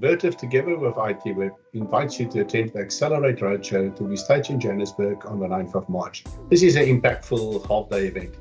Vertiv, together with ITWeb, invites you to attend the Accelerate Roadshow to be staged in Johannesburg on the 9th of March. This is an impactful half-day event.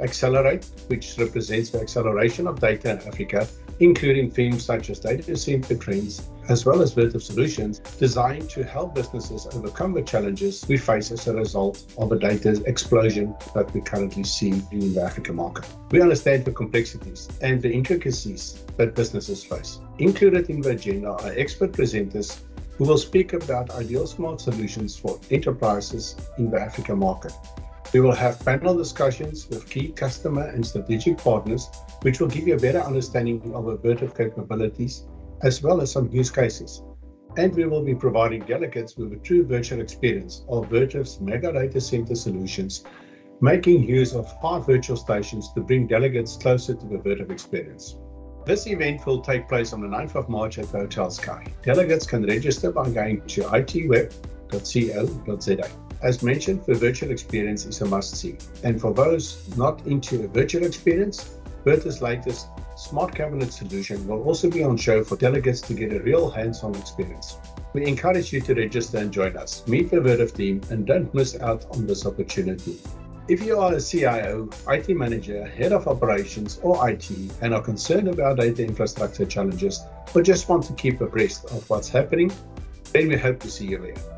Accelerate, which represents the acceleration of data in Africa, including themes such as data-centered trends, as well as Vertiv solutions designed to help businesses overcome the challenges we face as a result of the data explosion that we currently see in the African market. We understand the complexities and the intricacies that businesses face. Included in the agenda are expert presenters who will speak about ideal smart solutions for enterprises in the African market. We will have panel discussions with key customer and strategic partners, which will give you a better understanding of our Vertiv capabilities, as well as some use cases. And we will be providing delegates with a true virtual experience of Vertiv's mega data center solutions, making use of 5 virtual stations to bring delegates closer to the Vertiv experience. This event will take place on the 9th of March at the Hotel Sky. Delegates can register by going to itweb.co.za. As mentioned, the virtual experience is a must-see. And for those not into a virtual experience, Vertiv's latest smart cabinet solution will also be on show for delegates to get a real hands-on experience. We encourage you to register and join us. Meet the Vertiv team and don't miss out on this opportunity. If you are a CIO, IT manager, head of operations or IT and are concerned about data infrastructure challenges or just want to keep abreast of what's happening, then we hope to see you there.